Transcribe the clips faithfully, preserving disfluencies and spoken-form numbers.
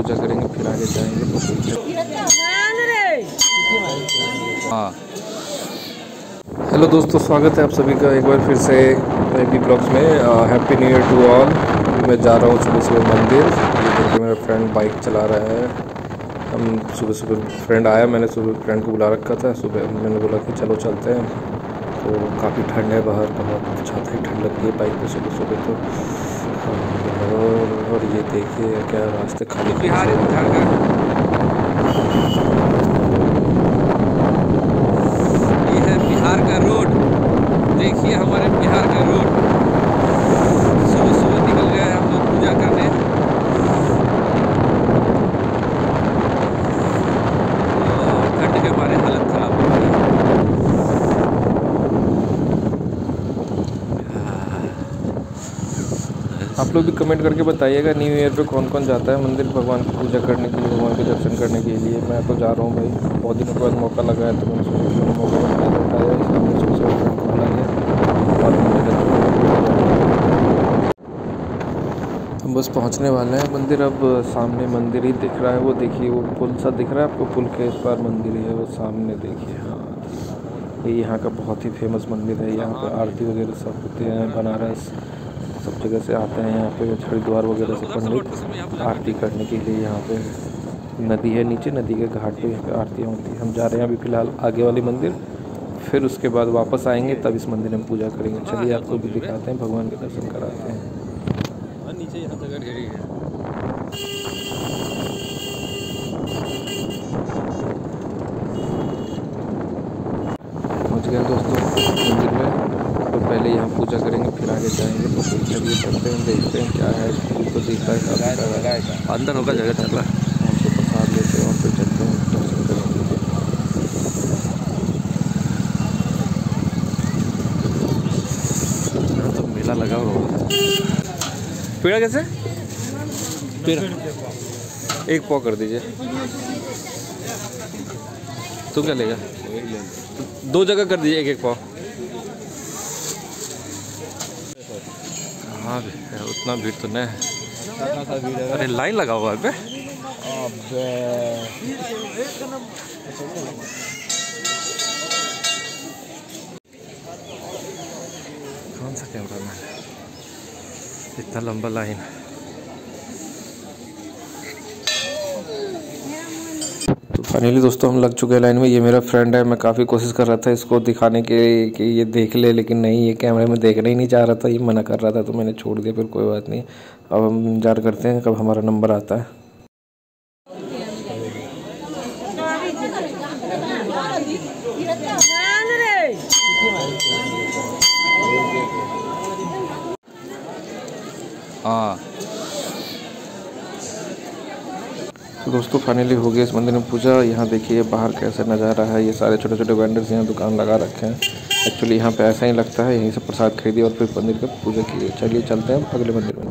पूजा करेंगे फिर आगे जाएंगे। हाँ हेलो दोस्तों, स्वागत है आप सभी का एक बार फिर से एबी ब्लॉग्स में। Happy new year to all. मैं जा रहा हूँ सुबह सुबह मंदिर। देखिए मेरा फ्रेंड बाइक चला रहा है। हम सुबह सुबह फ्रेंड आया, मैंने सुबह फ्रेंड को बुला रखा था। सुबह मैंने बोला कि चलो चलते हैं, तो काफ़ी ठंड है बाहर, बहुत छाती ठंड लग गई बाइक पे सुबह सुबह तो। और, और ये देखिए क्या रास्ते खाली बिहार ये है बिहार का रोड। देखिए हमारे बिहार का रोड। सुबह सुबह निकल गए हम लोग पूजा करने। आप लोग भी कमेंट करके बताइएगा न्यू ईयर पे कौन कौन जाता है मंदिर भगवान की पूजा करने के लिए, भगवान के दर्शन करने के लिए। मैं तो जा रहा हूँ भाई, बहुत दिनों के बाद मौका लगा है तो मैंने सोचा मौका लगाया। हम बस पहुँचने वाले हैं मंदिर। अब सामने मंदिर ही दिख रहा है, वो देखिए वो पुल सा दिख रहा है आपको, पुल के इस पार मंदिर है वो सामने देखिए। हाँ ये यहाँ का बहुत ही फेमस मंदिर है। यहाँ पर आरती वगैरह सब होते हैं, बनारस सब जगह से आते हैं यहाँ पे हरिद्वार वगैरह से पंडित आरती करने के लिए। यहाँ पे नदी है, नीचे नदी के घाट पे यहाँ पे आरतियाँ होती है। हम जा रहे हैं अभी फ़िलहाल आगे वाले मंदिर, फिर उसके बाद वापस आएंगे तब इस मंदिर में पूजा करेंगे। चलिए आपको भी दिखाते हैं, भगवान के दर्शन कराते हैं। नीचे यहाँ जगह घेरी है। पहुँच गए दोस्तों मंदिर में, पहले यहाँ पूजा करेंगे फिर आगे जाएंगे। तो चलिए करते हैं, देखते हैं क्या है। तो देखता है अंदर होगा जगह चल रहा है, हमको प्रसाद लेते हैं और फिर चलते हैं दर्शन करने। तो मेला लगा हुआ पेड़ा कैसे पेड़ा एक पाव कर दीजिए। तू क्या लेगा? दो जगह कर दीजिए, एक एक पाव। हाँ उतना भीड़ तो नहीं है। अरे लाइन लगा हुआ है। कौन सा कैमरा में इतना लंबा लाइन है। तो फाइनली दोस्तों हम लग चुके हैं लाइन में। ये मेरा फ्रेंड है, मैं काफ़ी कोशिश कर रहा था इसको दिखाने के कि ये देख ले, लेकिन नहीं ये कैमरे में देखना ही नहीं चाह रहा था, ये मना कर रहा था तो मैंने छोड़ दिया। फिर कोई बात नहीं, अब हम इंतजार करते हैं कब हमारा नंबर आता है। हाँ तो दोस्तों फाइनली हो गया इस मंदिर में पूजा। यहाँ देखिए बाहर कैसा नज़ारा है। ये सारे छोटे छोटे वेंडर्स यहाँ दुकान लगा रखे हैं। एक्चुअली यहाँ पे ऐसा ही लगता है, यहीं से प्रसाद खरीदिए और फिर मंदिर का पूजा की। चलिए चलते हैं अगले मंदिर में।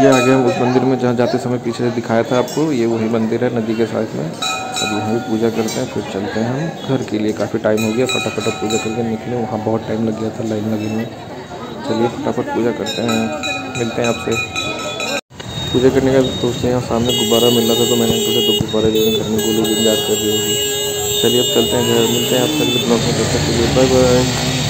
ये आ गए हम उस मंदिर में जहाँ जाते समय पीछे से दिखाया था आपको। ये वही मंदिर है नदी के साथ में। अब यहाँ भी पूजा करते हैं फिर चलते हैं हम घर के लिए। काफ़ी टाइम हो गया, फटाफट पूजा करके निकले, वहाँ बहुत टाइम लग गया था लाइन लगी में। चलिए फटाफट पूजा करते हैं, मिलते हैं आपसे। पूजा करने का दोस्तों यहाँ सामने गुब्बारा मिल रहा था तो मैंने उनको तो गुब्बारा जो है घर में गोली इंतजार कर दी होगी। चलिए अब चलते हैं घर, मिलते हैं आपसे अगले ब्लॉग में। तब तक के लिए बाय बाय।